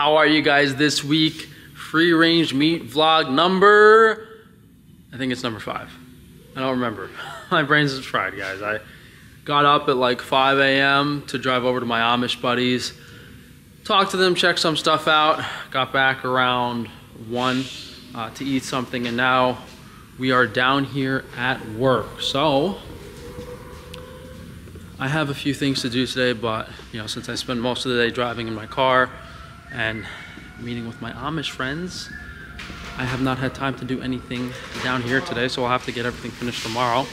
How are you guys this week? Free range meat vlog number, I think it's number 5. I don't remember. My brain's fried, guys. I got up at like 5 a.m. to drive over to my Amish buddies, talk to them, check some stuff out, got back around 1 to eat something, and now we are down here at work. So I have a few things to do today, but you know, since I spend most of the day driving in my car and meeting with my Amish friends, I have not had time to do anything down here today, so I'll have to get everything finished tomorrow.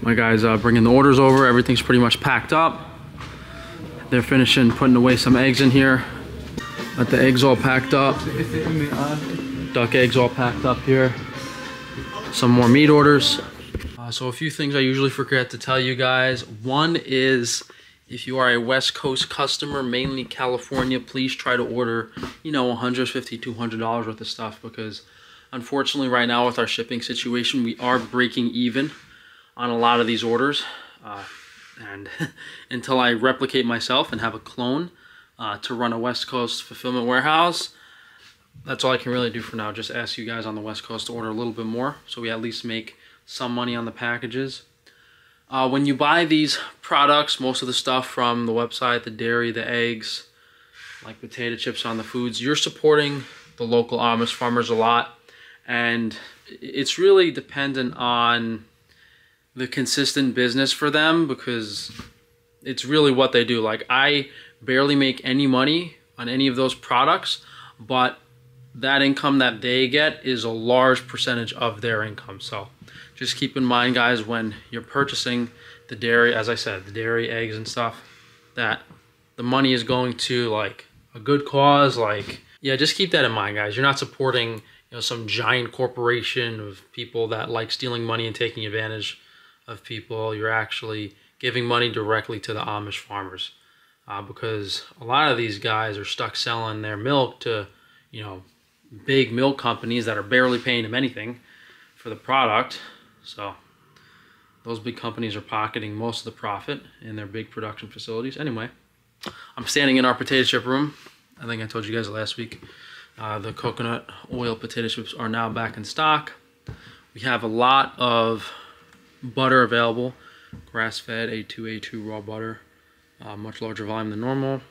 My guys bringing the orders over. Everything's pretty much packed up. They're finishing putting away some eggs in here. Got the eggs all packed up. Duck eggs all packed up here. Some more meat orders. So a few things I usually forget to tell you guys. One is, if you are a West Coast customer, mainly California, please try to order, you know, $150, $200 worth of stuff, because unfortunately right now with our shipping situation, we are breaking even on a lot of these orders. And until I replicate myself and have a clone to run a West Coast fulfillment warehouse, that's all I can really do for now. Just ask you guys on the West Coast to order a little bit more so we at least make some money on the packages. When you buy these products, most of the stuff from the website, the dairy, the eggs, like potato chips on the foods, you're supporting the local Amish farmers a lot. And it's really dependent on the consistent business for them, because it's really what they do. Like, I barely make any money on any of those products, but that income that they get is a large percentage of their income. So just keep in mind, guys, when you're purchasing the dairy, as I said, the dairy, eggs and stuff, that the money is going to like a good cause. Like, yeah, just keep that in mind, guys. You're not supporting, you know, some giant corporation of people that like stealing money and taking advantage of people. You're actually giving money directly to the Amish farmers, because a lot of these guys are stuck selling their milk to, you know, big milk companies that are barely paying them anything for the product. So those big companies are pocketing most of the profit in their big production facilities. Anyway, I'm standing in our potato chip room. I think I told you guys last week, the coconut oil potato chips are now back in stock. We have a lot of butter available, grass-fed A2 raw butter, much larger volume than normal.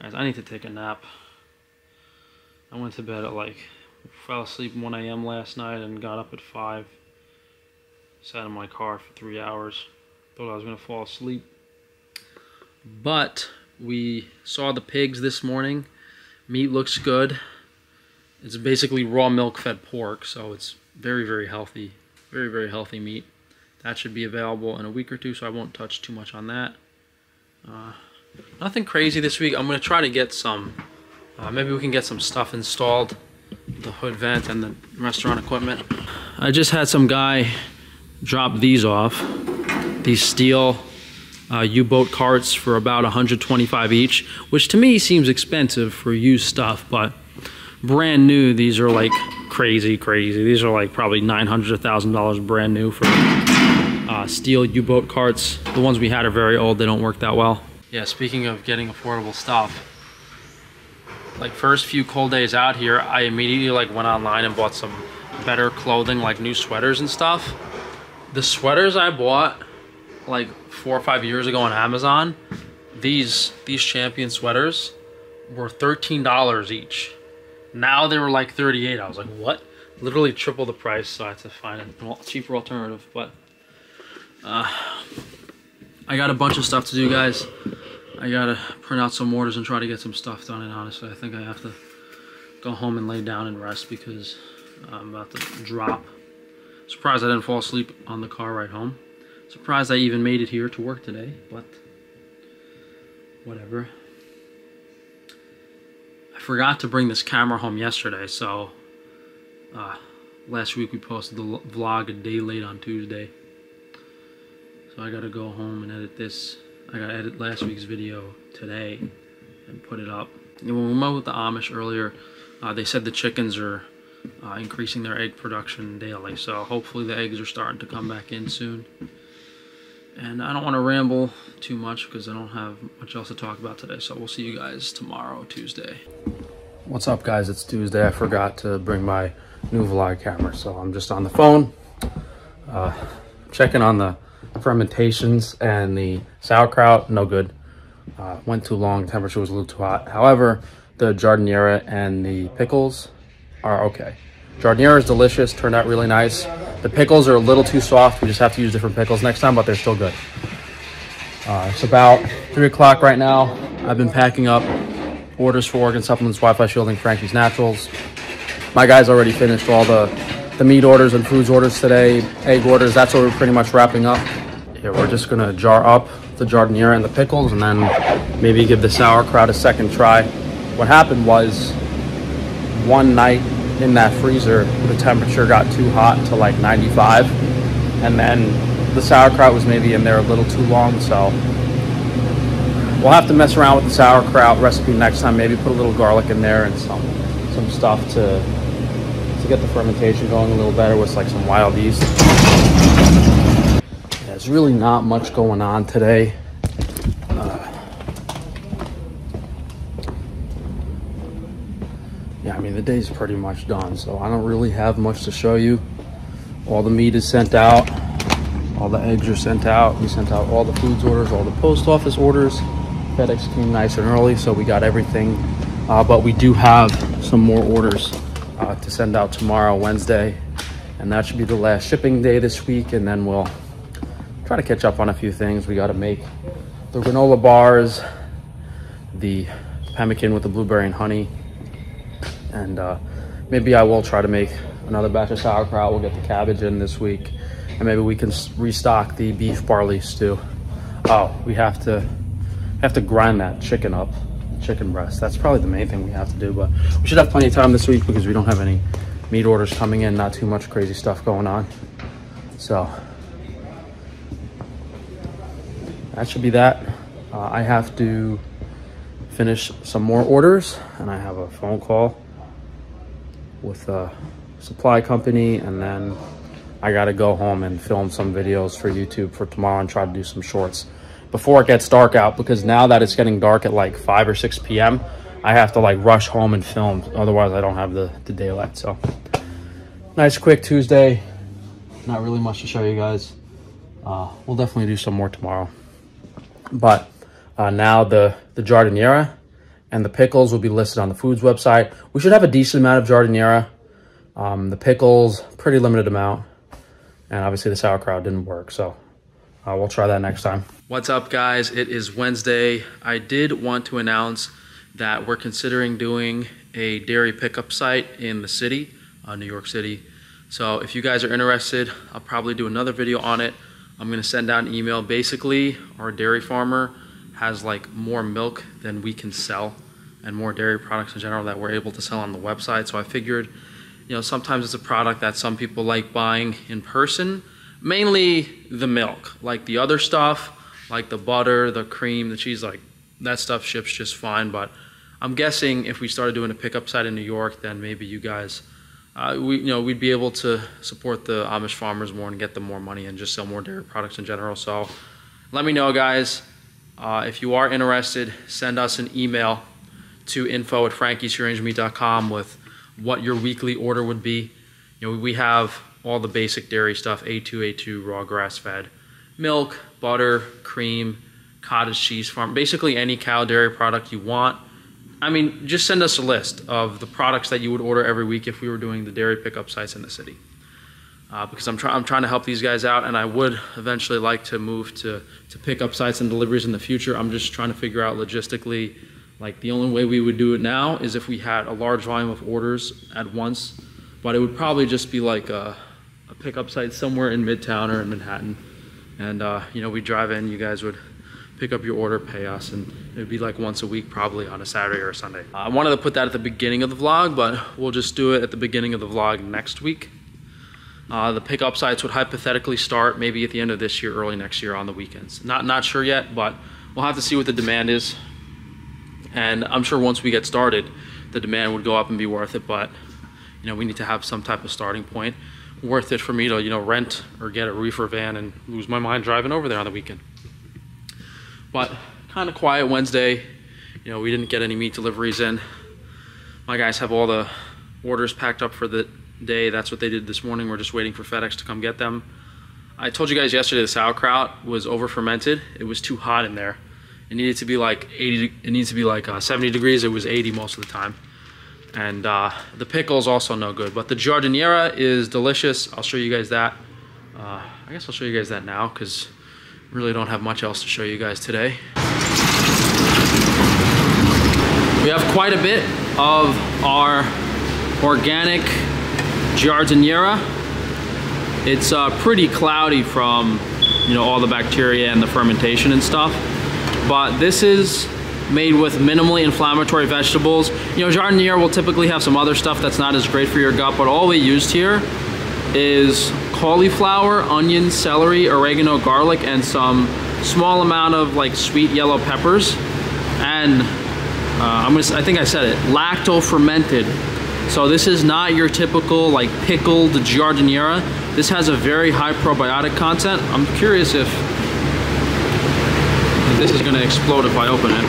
Guys, I need to take a nap. I went to bed at like, fell asleep 1 a.m. last night and got up at 5. Sat in my car for 3 hours. Thought I was going to fall asleep. But we saw the pigs this morning. Meat looks good. It's basically raw milk-fed pork, so it's very, very healthy. Very, very healthy meat. That should be available in a week or two, so I won't touch too much on that. Nothing crazy this week. I'm going to try to get some... maybe we can get some stuff installed, the hood vent and the restaurant equipment. I just had some guy drop these off, these steel U-boat carts for about $125 each, which to me seems expensive for used stuff, but brand new, these are like crazy, crazy. These are like probably $900, $1,000 brand new for steel U-boat carts. The ones we had are very old, they don't work that well. Yeah, speaking of getting affordable stuff, like first few cold days out here, I immediately like went online and bought some better clothing, like new sweaters and stuff. The sweaters I bought like 4 or 5 years ago on Amazon, these Champion sweaters were $13 each. Now they were like 38. I was like, what? Literally triple the price, so I had to find a cheaper alternative. But I got a bunch of stuff to do, guys. I gotta print out some orders and try to get some stuff done, and honestly I think I have to go home and lay down and rest because I'm about to drop. Surprised I didn't fall asleep on the car ride home. Surprised I even made it here to work today, but whatever. I forgot to bring this camera home yesterday, so last week we posted the vlog a day late on Tuesday. So I gotta go home and edit this. I gotta edit last week's video today and put it up. And when we met with the Amish earlier, they said the chickens are increasing their egg production daily, so hopefully the eggs are starting to come back in soon. And I don't want to ramble too much because I don't have much else to talk about today. So we'll see you guys tomorrow, Tuesday. What's up, guys? It's Tuesday. I forgot to bring my new vlog camera, so I'm just on the phone checking on the fermentations and the sauerkraut. No good. Went too long. Temperature was a little too hot. However, the giardiniera and the pickles are okay. Giardiniera is delicious, turned out really nice. The pickles are a little too soft. We just have to use different pickles next time, but they're still good. It's about 3 o'clock right now. I've been packing up orders for Organ Supplements, Wi-Fi Shielding, Frankie's Naturals. My guys already finished all the meat orders and foods orders today, egg orders. That's what we're pretty much wrapping up. Yeah, we're just gonna jar up the giardiniera and the pickles and then maybe give the sauerkraut a second try. What happened was one night in that freezer, the temperature got too hot to like 95, and then the sauerkraut was maybe in there a little too long, so we'll have to mess around with the sauerkraut recipe next time. Maybe put a little garlic in there and some stuff to get the fermentation going a little better with like some wild yeast. Yeah, there's really not much going on today. Yeah, I mean, the day's pretty much done, so I don't really have much to show you. All the meat is sent out. All the eggs are sent out. We sent out all the foods orders, all the post office orders. FedEx came nice and early, so we got everything. But we do have some more orders to send out tomorrow, Wednesday, and that should be the last shipping day this week, and then we'll try to catch up on a few things. We got to make the granola bars, the pemmican with the blueberry and honey, and maybe I will try to make another batch of sauerkraut. We'll get the cabbage in this week, and maybe we can restock the beef barley stew. Oh, we have to grind that chicken up, chicken breast. That's probably the main thing we have to do, but we should have plenty of time this week because we don't have any meat orders coming in, not too much crazy stuff going on. So that should be that. I have to finish some more orders, and I have a phone call with a supply company, and then I gotta go home and film some videos for YouTube for tomorrow and try to do some shorts before it gets dark out, because now that it's getting dark at like 5 or 6 p.m. I have to like rush home and film, otherwise I don't have the daylight. So nice quick Tuesday, not really much to show you guys. We'll definitely do some more tomorrow, but now the giardiniera and the pickles will be listed on the foods website. We should have a decent amount of giardiniera. The pickles, pretty limited amount. And obviously the sauerkraut didn't work, so we'll try that next time. What's up, guys? It is Wednesday. I did want to announce that we're considering doing a dairy pickup site in the city, New York City. So if you guys are interested, I'll probably do another video on it. I'm gonna send out an email. Basically, our dairy farmer has like more milk than we can sell, and more dairy products in general that we're able to sell on the website. So I figured, you know, sometimes it's a product that some people like buying in person, mainly the milk. Like the other stuff, like the butter, the cream, the cheese, like that stuff ships just fine. But I'm guessing if we started doing a pickup site in New York, then maybe you guys, we'd be able to support the Amish farmers more and get them more money and just sell more dairy products in general. So let me know, guys. If you are interested, send us an email to info@frankiesfreerangemeat.com with what your weekly order would be. You know, we have all the basic dairy stuff, A2, raw, grass-fed, milk, butter, cream, cottage cheese, farm, basically any cow dairy product you want. I mean, just send us a list of the products that you would order every week if we were doing the dairy pickup sites in the city. Because I'm trying to help these guys out, and I would eventually like to move to pick up sites and deliveries in the future. I'm just trying to figure out logistically, like the only way we would do it now is if we had a large volume of orders at once, but it would probably just be like a pickup site somewhere in Midtown or in Manhattan, and you know, we drive in, you guys would pick up your order, pay us, and it would be like once a week, probably on a Saturday or a Sunday. I wanted to put that at the beginning of the vlog, but we'll just do it at the beginning of the vlog next week. The pickup sites would hypothetically start maybe at the end of this year, early next year on the weekends. Not sure yet, but we'll have to see what the demand is. And I'm sure once we get started, the demand would go up and be worth it, but you know, we need to have some type of starting point. worth it for me to, you know, rent or get a reefer van and lose my mind driving over there on the weekend. But kind of quiet Wednesday. You know, we didn't get any meat deliveries in. My guys have all the orders packed up for the day. That's what they did this morning. We're just waiting for FedEx to come get them. I told you guys yesterday the sauerkraut was over fermented. It was too hot in there. It needed to be like 80. It needs to be like 70 degrees. It was 80 most of the time. And the pickle's also no good, but the Giardiniera is delicious. I'll show you guys that. I guess I'll show you guys that now because I really don't have much else to show you guys today. We have quite a bit of our organic Giardiniera. It's pretty cloudy from, you know, all the bacteria and the fermentation and stuff, but this is made with minimally inflammatory vegetables. You know, Giardiniera will typically have some other stuff that's not as great for your gut, but all we used here is cauliflower, onion, celery, oregano, garlic, and some small amount of like sweet yellow peppers. And I think I said it, lacto-fermented. So this is not your typical like pickled Giardiniera. This has a very high probiotic content. I'm curious if this is gonna explode if I open it.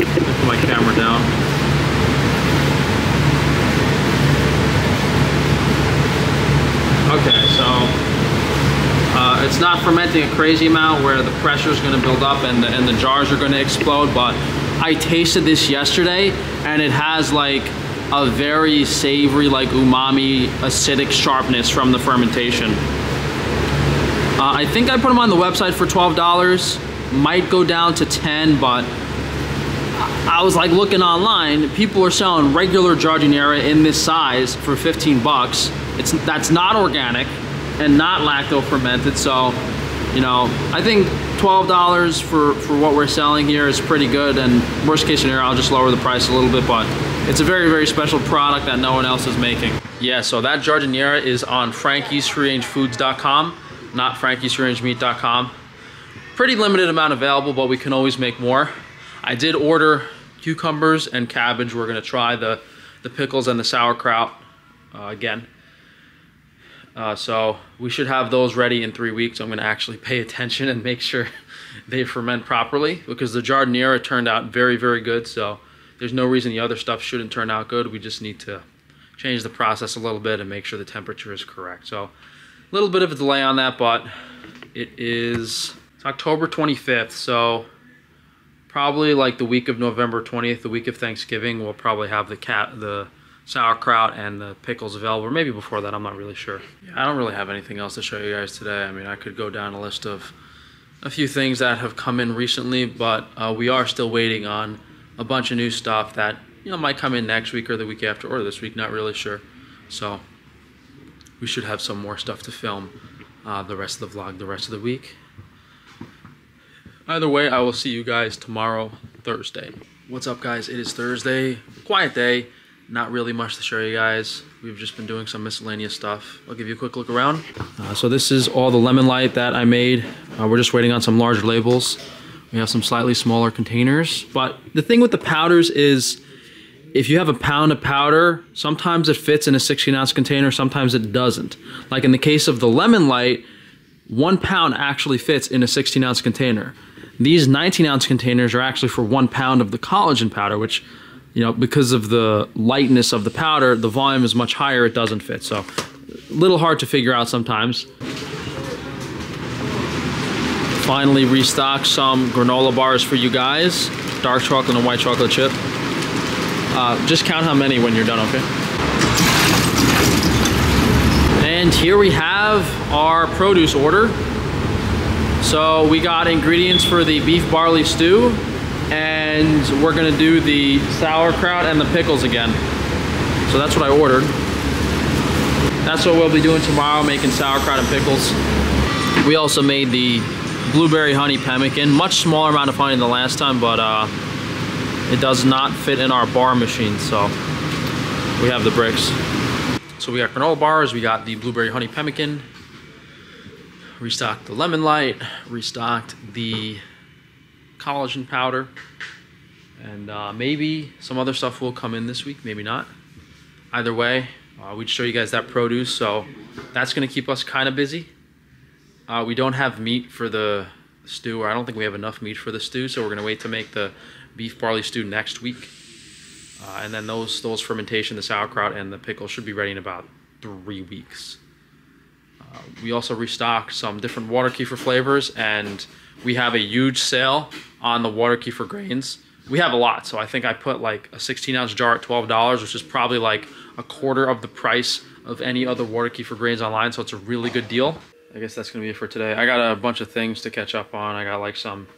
Put my camera down. Okay, so it's not fermenting a crazy amount where the pressure is going to build up and the jars are going to explode, but I tasted this yesterday and it has like a very savory, like umami, acidic sharpness from the fermentation. I think I put them on the website for $12, might go down to 10, but I was like looking online, people are selling regular Giardiniera in this size for 15 bucks. That's not organic and not lacto fermented, so you know, I think $12 for what we're selling here is pretty good, and worst case scenario, I'll just lower the price a little bit, but it's a very, very special product that no one else is making. Yeah, so that Giardiniera is on Frankie's Free Range Foods.com, not Frankie's Free Range Meat.com. Pretty limited amount available, but we can always make more. I did order cucumbers and cabbage. We're gonna try the pickles and the sauerkraut again. So we should have those ready in 3 weeks. I'm gonna actually pay attention and make sure they ferment properly, because the Giardiniera turned out very, very good. So there's no reason the other stuff shouldn't turn out good. We just need to change the process a little bit and make sure the temperature is correct. So a little bit of a delay on that, but it's October 25th. So probably like the week of November 20th, the week of Thanksgiving, we'll probably have the sauerkraut and the pickles available, or maybe before that, I'm not really sure. Yeah. I don't really have anything else to show you guys today. I mean, I could go down a list of a few things that have come in recently, but we are still waiting on a bunch of new stuff that, you know, might come in next week or the week after or this week, not really sure. So we should have some more stuff to film the rest of the vlog, the rest of the week. Either way, I will see you guys tomorrow, Thursday. What's up, guys? It is Thursday. Quiet day. Not really much to show you guys. We've just been doing some miscellaneous stuff. I'll give you a quick look around. So this is all the lemon light that I made. We're just waiting on some larger labels. We have some slightly smaller containers. But the thing with the powders is, if you have a pound of powder, sometimes it fits in a 16-ounce container, sometimes it doesn't. Like in the case of the lemon light, 1 pound actually fits in a 16-ounce container. These 19-ounce containers are actually for 1 pound of the collagen powder, which, you know, because of the lightness of the powder, the volume is much higher, it doesn't fit. So, a little hard to figure out sometimes. Finally restocked some granola bars for you guys. Dark chocolate and white chocolate chip. Just count how many when you're done, okay? And here we have our produce order. So we got ingredients for the beef barley stew, and we're gonna do the sauerkraut and the pickles again. So that's what I ordered. That's what we'll be doing tomorrow, making sauerkraut and pickles. We also made the blueberry honey pemmican, much smaller amount of honey than the last time, but it does not fit in our bar machine, so we have the bricks. So we got granola bars, we got the blueberry honey pemmican, restocked the lemon light, restocked the collagen powder, and maybe some other stuff will come in this week, maybe not. Either way, We'd show you guys that produce, so that's going to keep us kind of busy. We don't have meat for the stew, or I don't think we have enough meat for the stew, so we're going to wait to make the beef barley stew next week. And then those fermentation, the sauerkraut and the pickle, should be ready in about 3 weeks. We also restocked some different water kefir flavors, and we have a huge sale on the water kefir grains. We have a lot, so I think I put like a 16-ounce jar at $12, which is probably like a quarter of the price of any other water kefir grains online, so it's a really good deal. I guess that's going to be it for today. I got a bunch of things to catch up on. I got like some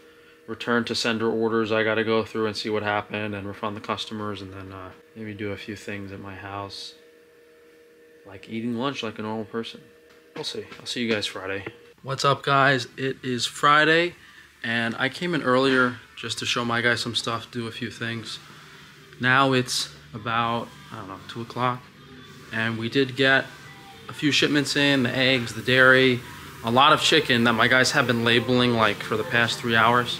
return to sender orders I got to go through and see what happened and refund the customers, and then maybe do a few things at my house, like eating lunch like a normal person. We'll see. I'll see you guys Friday. What's up, guys? It is Friday, and I came in earlier just to show my guys some stuff, do a few things. Now it's about, I don't know, 2 o'clock, and we did get a few shipments in, the eggs, the dairy, a lot of chicken that my guys have been labeling like for the past 3 hours.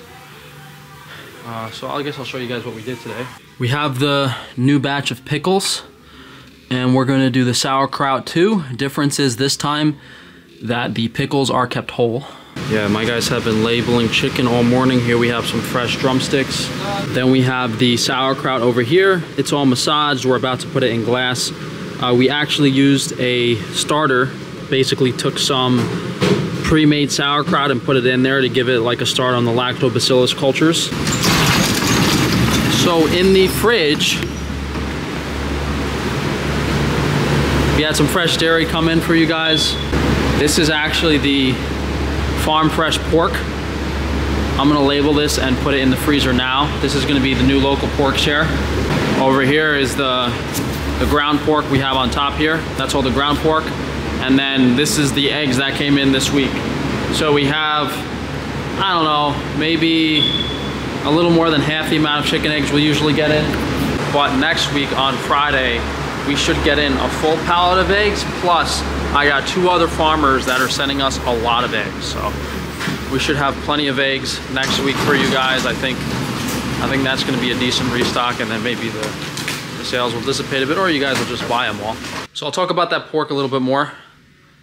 So I guess I'll show you guys what we did today. We have the new batch of pickles, and we're gonna do the sauerkraut too. Difference is this time that the pickles are kept whole. Yeah, my guys have been labeling chicken all morning. Here we have some fresh drumsticks. Then we have the sauerkraut over here. It's all massaged. We're about to put it in glass. We actually used a starter, basically took some pre-made sauerkraut and put it in there to give it like a start on the lactobacillus cultures. So in the fridge, we had some fresh dairy come in for you guys. This is actually the farm fresh pork. I'm gonna label this and put it in the freezer now. This is gonna be the new local pork share. Over here is the ground pork we have on top here. That's all the ground pork. And then this is the eggs that came in this week. So we have, I don't know, maybe a little more than half the amount of chicken eggs we usually get in. But next week on Friday, we should get in a full pallet of eggs. Plus, I got 2 other farmers that are sending us a lot of eggs. So we should have plenty of eggs next week for you guys. I think that's gonna be a decent restock, and then maybe the sales will dissipate a bit, or you guys will just buy them all. So I'll talk about that pork a little bit more.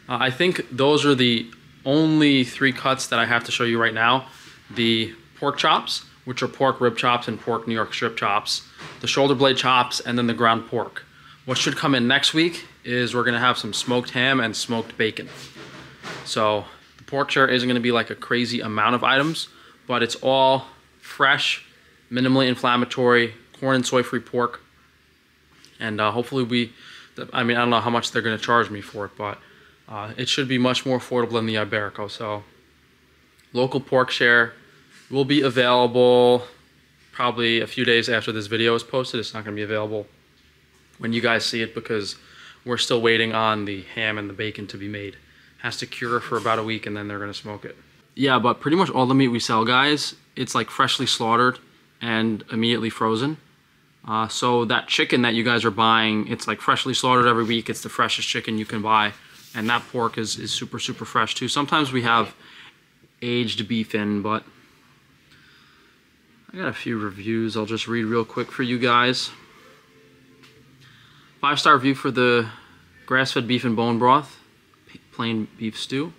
I think those are the only 3 cuts that I have to show you right now. The pork chops, which are pork rib chops and pork New York strip chops, the shoulder blade chops, and then the ground pork. What should come in next week is we're gonna have some smoked ham and smoked bacon. So the pork share isn't gonna be like a crazy amount of items, but it's all fresh, minimally inflammatory, corn and soy free pork. And hopefully I don't know how much they're gonna charge me for it, but it should be much more affordable than the Iberico. So local pork share will be available probably a few days after this video is posted. It's not going to be available when you guys see it because we're still waiting on the ham and the bacon to be made. It has to cure for about a week, and then they're going to smoke it. Yeah, but pretty much all the meat we sell, guys, it's like freshly slaughtered and immediately frozen. So that chicken that you guys are buying, it's like freshly slaughtered every week. It's the freshest chicken you can buy. And that pork is super, super fresh too. Sometimes we have aged beef in, but I got a few reviews I'll just read real quick for you guys. 5-star review for the grass-fed beef and bone broth, plain beef stew.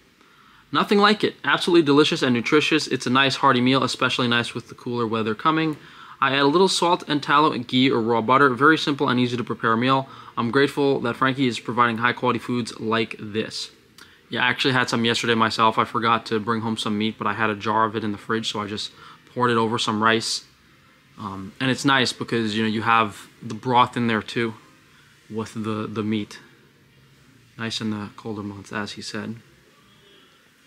Nothing like it. Absolutely delicious and nutritious. It's a nice hearty meal, especially nice with the cooler weather coming. I add a little salt and tallow, ghee, or raw butter. Very simple and easy to prepare meal. I'm grateful that Frankie is providing high-quality foods like this. Yeah, I actually had some yesterday myself. I forgot to bring home some meat, but I had a jar of it in the fridge, so I just poured it over some rice. And it's nice because, you know, you have the broth in there too with the meat. Nice in the colder months, as he said.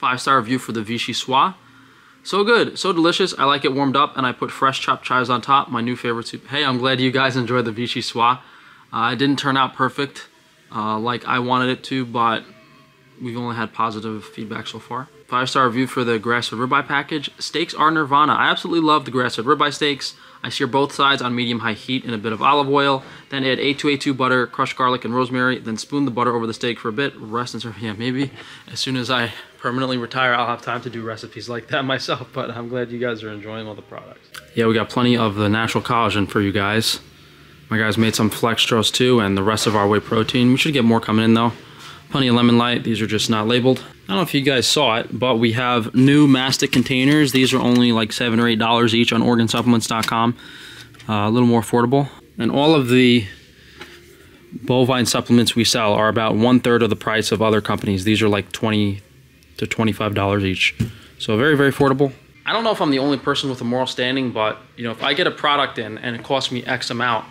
5-star review for the vichyssoise. So good, so delicious. I like it warmed up, and I put fresh chopped chives on top. My new favorite soup. Hey, I'm glad you guys enjoyed the vichyssoise. It didn't turn out perfect like I wanted it to, but we've only had positive feedback so far. 5-star review for the grass-fed ribeye package. Steaks are nirvana. I absolutely love the grass-fed ribeye steaks. I sear both sides on medium-high heat in a bit of olive oil. Then add A2A2 butter, crushed garlic, and rosemary. Then spoon the butter over the steak for a bit. Rest and serve. Yeah, maybe as soon as I permanently retire, I'll have time to do recipes like that myself, but I'm glad you guys are enjoying all the products. Yeah, we got plenty of the natural collagen for you guys. My guys made some flextrose too and the rest of our whey protein. We should get more coming in though. Plenty of lemon light. These are just not labeled. I don't know if you guys saw it, but we have new mastic containers. These are only like $7 or $8 each on organsupplements.com. A little more affordable. And all of the bovine supplements we sell are about 1/3 of the price of other companies. These are like $20 to $25 each. So very, very affordable. I don't know if I'm the only person with a moral standing, but you know, if I get a product in and it costs me X amount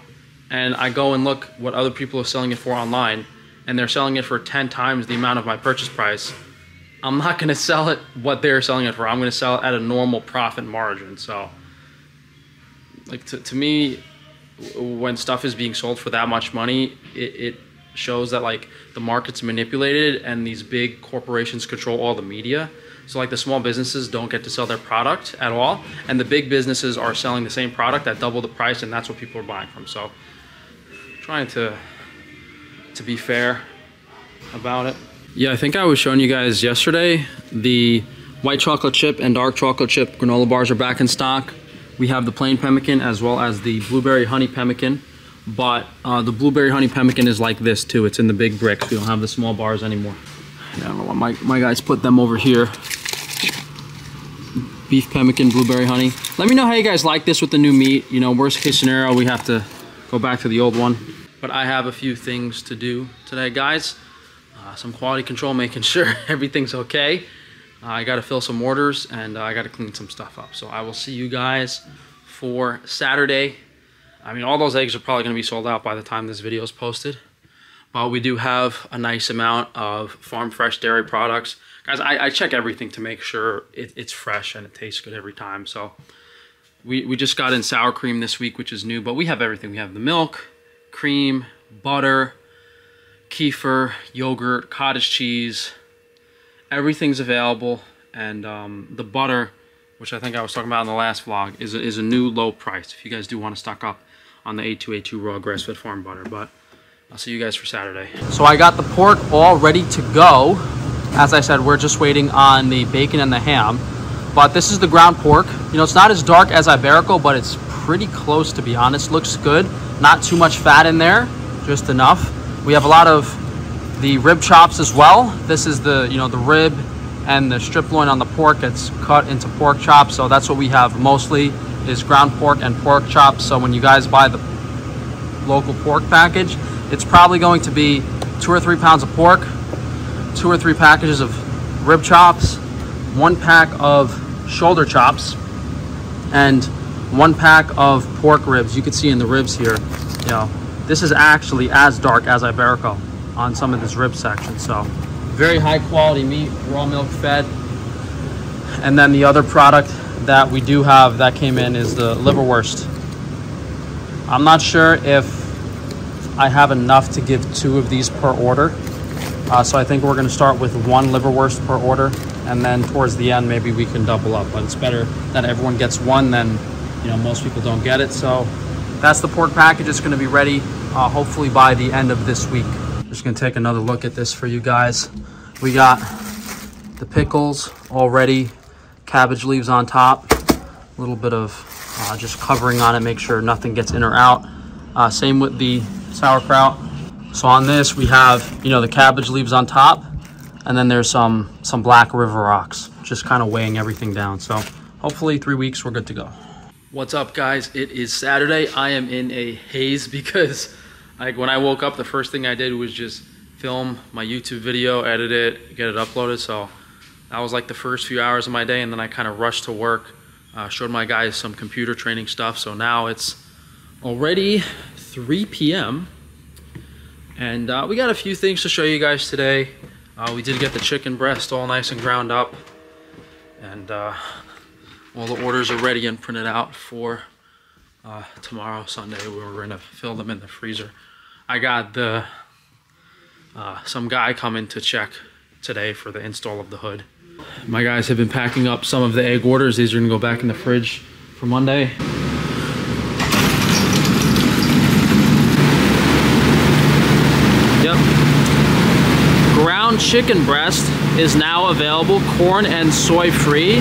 and I go and look what other people are selling it for online and they're selling it for 10 times the amount of my purchase price, I'm not gonna sell it what they're selling it for. I'm gonna sell it at a normal profit margin. So like to me, when stuff is being sold for that much money, it shows that like the market's manipulated and these big corporations control all the media. So like the small businesses don't get to sell their product at all, and the big businesses are selling the same product at double the price, and that's what people are buying from. So trying to be fair about it. Yeah, I think I was showing you guys yesterday, the white chocolate chip and dark chocolate chip granola bars are back in stock. We have the plain pemmican as well as the blueberry honey pemmican, but the blueberry honey pemmican is like this too. It's in the big bricks. We don't have the small bars anymore. Yeah, I don't know why my guys put them over here. Beef pemmican, blueberry honey. Let me know how you guys like this with the new meat. You know, worst case scenario, we have to go back to the old one. But I have a few things to do today, guys. Some quality control, making sure everything's okay. I gotta fill some orders and I gotta clean some stuff up. So I will see you guys for Saturday. I mean, all those eggs are probably gonna be sold out by the time this video is posted. But we do have a nice amount of farm fresh dairy products. Guys, I check everything to make sure it's fresh and it tastes good every time. So we just got in sour cream this week, which is new, but we have everything. We have the milk, cream, butter, kefir, yogurt, cottage cheese. Everything's available. And the butter, which I think I was talking about in the last vlog, is a new low price if you guys do want to stock up on the A2A2 raw grass-fed farm butter. But I'll see you guys for Saturday. So I got the pork all ready to go. As I said, we're just waiting on the bacon and the ham. But this is the ground pork. You know, it's not as dark as Iberico, but it's pretty close, to be honest. Looks good. Not too much fat in there, just enough. We have a lot of the rib chops as well. This is the, you know, the rib and the strip loin on the pork. It's cut into pork chops. So that's what we have mostly, is ground pork and pork chops. So when you guys buy the local pork package, it's probably going to be 2 or 3 pounds of pork, 2 or 3 packages of rib chops, 1 pack of shoulder chops, and 1 pack of pork ribs. You can see in the ribs here, you know, this is actually as dark as Iberico on some of this rib section. So very high quality meat, raw milk fed. And then the other product that we do have that came in is the liverwurst. I'm not sure if I have enough to give 2 of these per order. So I think we're gonna start with 1 liverwurst per order, and then towards the end, maybe we can double up. But it's better that everyone gets 1 than, you know, most people don't get it. So that's the pork package. It's gonna be ready, hopefully by the end of this week. Just gonna take another look at this for you guys. We got the pickles already, cabbage leaves on top, a little bit of just covering on it, make sure nothing gets in or out. Same with the sauerkraut. So on this we have, you know, the cabbage leaves on top, and then there's some black river rocks just kind of weighing everything down. So hopefully 3 weeks we're good to go. What's up, guys? It is Saturday. I am in a haze because like when I woke up, the first thing I did was just film my YouTube video, edit it, get it uploaded. So that was like the first few hours of my day, and then I kind of rushed to work, showed my guys some computer training stuff. So now it's already 3 p.m. and we got a few things to show you guys today. We did get the chicken breast all nice and ground up, and all the orders are ready and printed out for tomorrow, Sunday. We're gonna fill them in the freezer. I got the some guy coming to check today for the install of the hood. My guys have been packing up some of the egg orders. These are gonna go back in the fridge for Monday. Chicken breast is now available corn and soy free.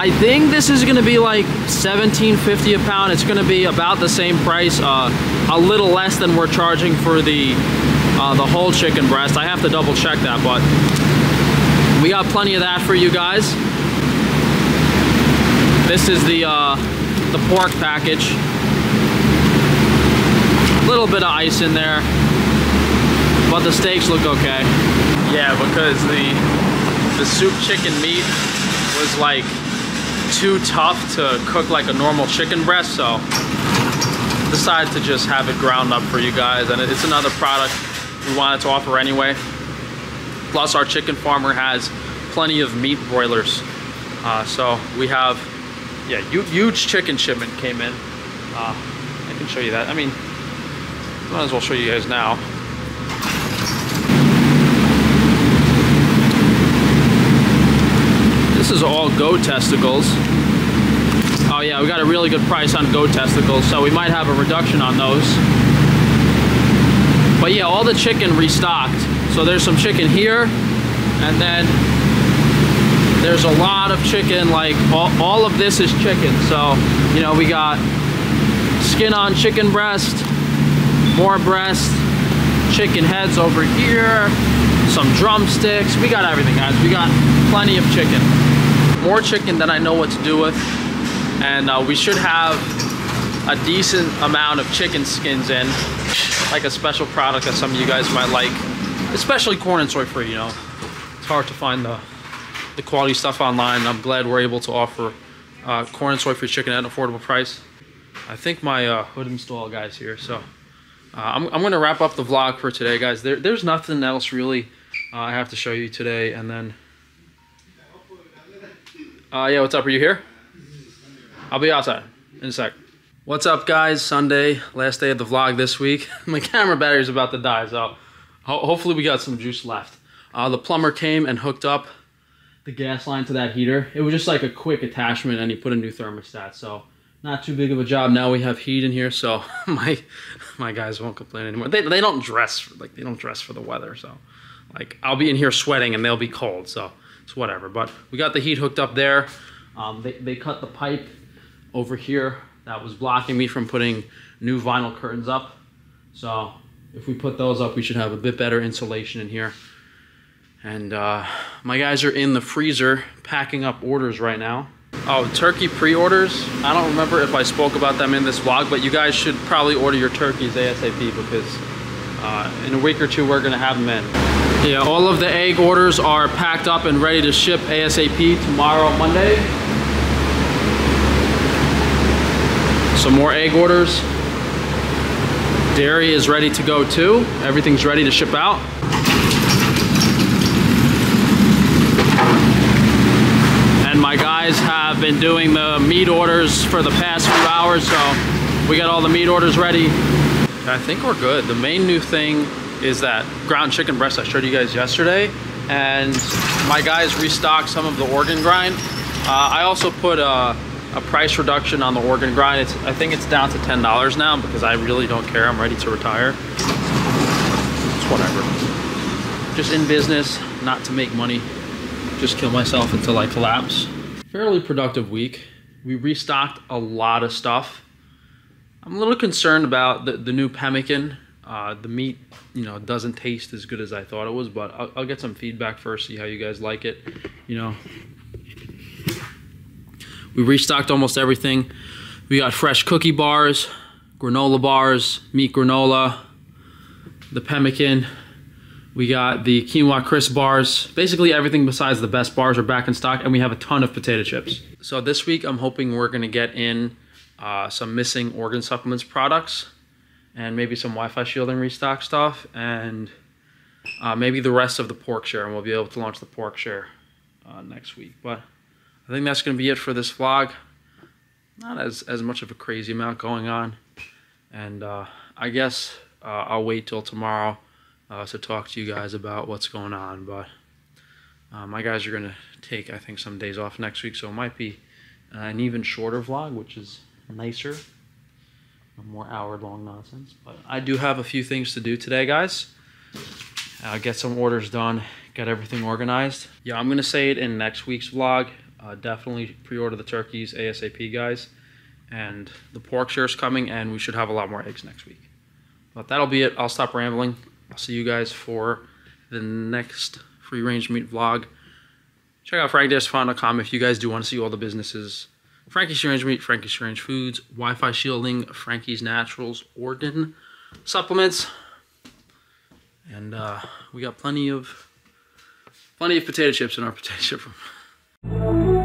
I think this is gonna be like $17.50 a pound. It's gonna be about the same price, a little less than we're charging for the whole chicken breast. I have to double check that, but we got plenty of that for you guys. This is the pork package. A little bit of ice in there, but the steaks look okay. Yeah, because the soup chicken meat was like too tough to cook like a normal chicken breast, so decided to just have it ground up for you guys, and it's another product we wanted to offer anyway. Plus our chicken farmer has plenty of meat broilers, so we have, yeah, huge chicken shipment came in. I can show you that. I mean, might as well show you guys now. This is all goat testicles. Oh yeah, we got a really good price on goat testicles, so we might have a reduction on those. But yeah, all the chicken restocked. So there's some chicken here, and then there's a lot of chicken, like all of this is chicken. So, you know, we got skin on chicken breast, more breast, chicken heads over here, some drumsticks. We got everything, guys. We got plenty of chicken. More chicken than I know what to do with. And we should have a decent amount of chicken skins in, like a special product that some of you guys might like, especially corn and soy free, you know. It's hard to find the quality stuff online. I'm glad we're able to offer corn and soy free chicken at an affordable price. I think my hood install guy's here, so. I'm gonna wrap up the vlog for today, guys. There's nothing else really I have to show you today, and then yeah, what's up, are you here? I'll be outside in a sec. What's up, guys? Sunday, last day of the vlog this week. My camera battery's about to die, so hopefully we got some juice left. The plumber came and hooked up the gas line to that heater. It was just like a quick attachment, and he put a new thermostat, so not too big of a job. Now we have heat in here, so my guys won't complain anymore. They don't dress, like they don't dress for the weather, so like I'll be in here sweating and they'll be cold, so it's whatever. But we got the heat hooked up there. They cut the pipe over here that was blocking me from putting new vinyl curtains up. So if we put those up, we should have a bit better insulation in here. And my guys are in the freezer packing up orders right now. Oh, turkey pre-orders. I don't remember if I spoke about them in this vlog, but you guys should probably order your turkeys ASAP, because in a week or two, we're gonna have them in. Yeah, all of the egg orders are packed up and ready to ship ASAP tomorrow, Monday. Some more egg orders. Dairy is ready to go too. Everything's ready to ship out. My guys have been doing the meat orders for the past few hours, so we got all the meat orders ready. I think we're good. The main new thing is that ground chicken breast I showed you guys yesterday, and my guys restocked some of the organ grind. I also put a price reduction on the organ grind. I think it's down to $10 now, because I really don't care. I'm ready to retire. It's whatever. Just in business, not to make money. Just kill myself until I collapse. Fairly productive week. We restocked a lot of stuff. I'm a little concerned about the new Pemmican. The meat, you know, doesn't taste as good as I thought it was, but I'll get some feedback first, see how you guys like it, you know. We restocked almost everything. We got fresh cookie bars, granola bars, meat granola, the Pemmican. We got the quinoa crisp bars. Basically everything besides the best bars are back in stock, and we have a ton of potato chips. So this week I'm hoping we're gonna get in some missing Organ Supplements products, and maybe some Wi-Fi Shielding restock stuff, and maybe the rest of the pork share, and we'll be able to launch the pork share next week. But I think that's gonna be it for this vlog. Not as much of a crazy amount going on. And I guess I'll wait till tomorrow to talk to you guys about what's going on, but my guys are gonna take, I think, some days off next week, so it might be an even shorter vlog, which is nicer, more hour-long nonsense. But I do have a few things to do today, guys. Get some orders done, get everything organized. Yeah, I'm gonna say it in next week's vlog, Definitely pre-order the turkeys ASAP, guys. And the pork share is coming, and we should have a lot more eggs next week. But that'll be it. I'll stop rambling. I'll see you guys for the next free-range meat vlog. Check out frank-farm.com if you guys do want to see all the businesses. Frankie's Free Range Meat, Frankie's Free Range Foods, Wi-Fi Shielding, Frankie's Naturals, Organ Supplements. And we got plenty of potato chips in our potato chip room.